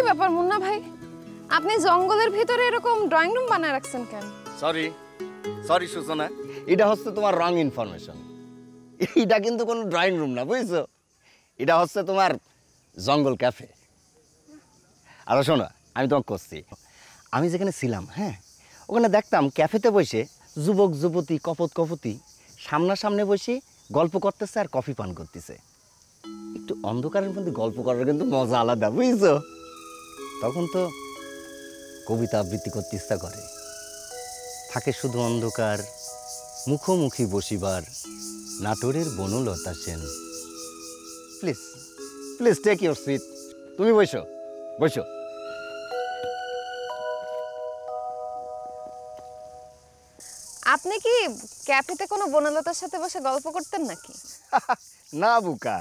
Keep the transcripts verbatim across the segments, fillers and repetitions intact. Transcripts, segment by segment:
কি ব্যাপার মুন্না ভাই, আপনি জঙ্গলের ভিতরে এরকম ড্রয়িং রুম বানায় রাখছেন কেন? সরি সরি সূচনা, এটা হচ্ছে তোমার রং ইনফরমেশন। এটা কিন্তু কোনো ড্রয়িং রুম না, বুঝছো? এটা হচ্ছে তোমার জঙ্গল ক্যাফে। আর শোনো, আমি তোমাকে করছি, আমি যেখানে ছিলাম, হ্যাঁ, ওখানে দেখতাম ক্যাফেতে বসে যুবক যুবতী কপত কপতি সামনাসামনে বসে গল্প করতেছে আর কফি পান করতেছে। একটু অন্ধকারের মধ্যে গল্প করার কিন্তু মজা আলাদা, বুঝছো? তখন তো কবিতা আবৃত্তি করতে ইচ্ছা করে। থাকে শুধু অন্ধকার, মুখোমুখি বসিবার নাটোরের Banalata Sen. Please please take your seat. তুমি বসো বসো। আপনি কি ক্যাফেতে কোনো বনলতার সাথে বসে গল্প করতেন নাকি? না বুকা,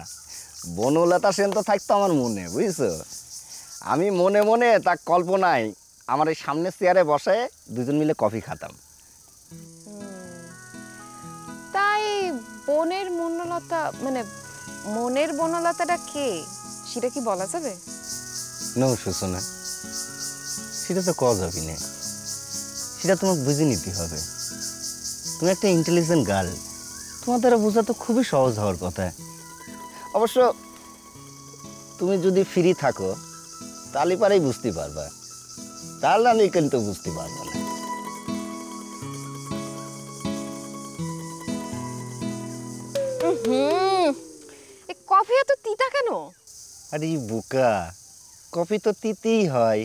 বনলতা সেন তো থাকতো আমার মনে, বুঝছো? আমি মনে মনে তা কল্পনায় আমার এই সামনের চেয়ারে বসে দুজন মিলে কফি খেতাম। তাই বনের বনলতা মানে মনের বনলতাটা কে, সেটা কি বলা যাবে? না সুসনা, সেটা তো কওয়া যাবে না, সেটা তোমাকে বুঝে নিতে হবে। তুমি একটা ইন্টেলিজেন্ট গার্ল, তোমার দ্বারা বোঝা তো খুবই সহজ হওয়ার কথা। অবশ্য তুমি যদি ফ্রি থাকো তাহলে পারেই বুঝতে পারবা, তাহলে আমি কিন্তু বুঝতে পারবো না। কফি এত তিতা কেন? আরে বোকা, কফি তো তিতেই হয়,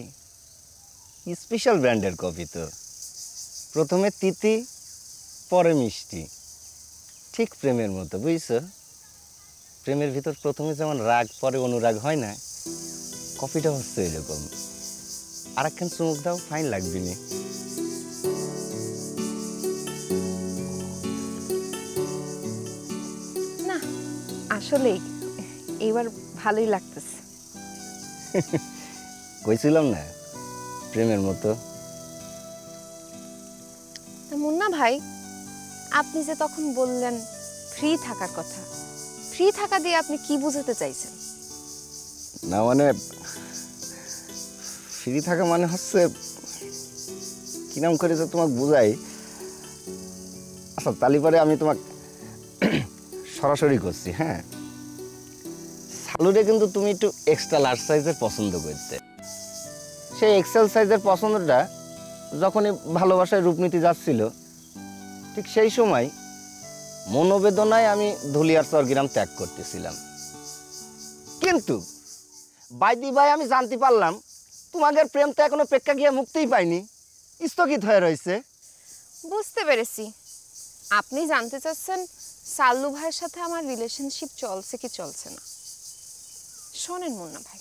স্পেশাল ব্র্যান্ডের কফি তো। প্রথমে তিতি, পরে মিষ্টি, ঠিক প্রেমের মতো, বুঝছো? প্রেমের ভিতর প্রথমে যেমন রাগ, পরে অনুরাগ হয় না, কফিটা হচ্ছে এরকম। আর একখান চুমুক দাও, ফাইন লাগবে নি। না আসলে এবার ভালোই লাগতেছে। কইছিলাম না প্রেমের মতো। মুন্না ভাই, আপনি যে তখন বললেন ফ্রি থাকার কথা, ফ্রি থাকা দিয়ে আপনি কি বুঝাতে চাইছেন? না মানে ফ্রি থাকা মানে হচ্ছে কি নাম করে যে তোমাকে বুঝাই। আচ্ছা তালি পরে আমি তোমাকে সরাসরি করছি, হ্যাঁ। সালুরে কিন্তু তুমি একটু এক্সট্রা লার্জ সাইজের পছন্দ করতে, সেই এক্সেল সাইজের পছন্দটা যখনই ভালোবাসায় রূপ নিতে যাচ্ছিল, ঠিক সেই সময় মনোবেদনায় আমি ধুলিয়ারচর গ্রাম ত্যাগ করতেছিলাম। কিন্তু বাইদি ভাই, আমি জানতে পারলাম তোমাদের প্রেমটা এখনো প্রেক্ষা গিয়ে মুক্তিই পাইনি, স্থগিত হয়ে রয়েছে। বুঝতে পেরেছি, আপনি জানতে চাচ্ছেন সাল্লু ভাইয়ের সাথে আমার রিলেশনশিপ চলছে কি চলছে না। শোনেন মুন্না ভাই,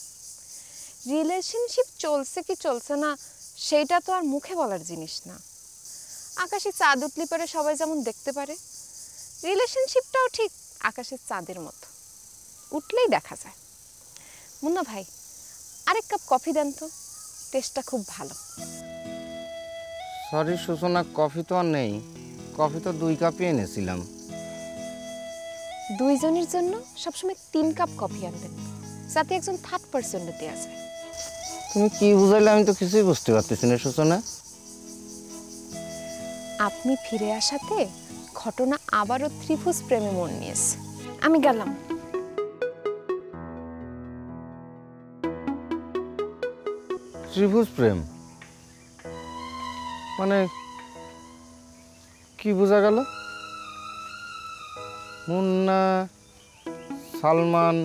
রিলেশনশিপ চলছে কি চলছে না সেইটা তো আর মুখে বলার জিনিস না। আকাশে চাঁদ উঠলি পরে সবাই যেমন দেখতে পারে, রিলেশনশিপটাও ঠিক আকাশের চাঁদের মতো, উঠলেই দেখা যায়। মুন্না ভাই, আরেক কাপ কফি দেন তো, টেস্টটা খুব ভালো। সরি সুসনা, কফি তো আর নেই, কফি তো দুই কাপই এনেছিলাম। দুইজনের জন্য সবসময় তিন কাপ কফি আনবেন, যাতে একজন থার্ড পার্সনটা দেওয়া যায়। তুমি কি বুঝাইলে আমি তো কিছুই বুঝতে পারতেছি না সুসনা। আপনি ফিরে আসাতে ঘটনা আবারও ত্রিভুজ প্রেমে মন নিয়েছে। আমি গেলাম। ত্রিভুজ প্রেম মানে কি বোঝা গেল? মুন্না, সালমান,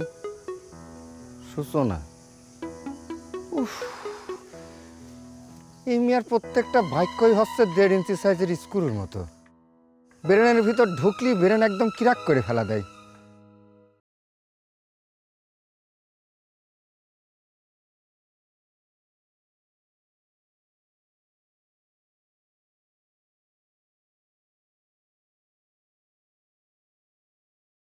সূচনা, উফ, এই মেয়ের প্রত্যেকটা বাক্যই হচ্ছে দেড় ইঞ্চি সাইজের স্কুলের মতো। ব্রেনের ভিতর ঢুকলি ব্রেন একদম ক্র্যাক করে ফেলা দেয়।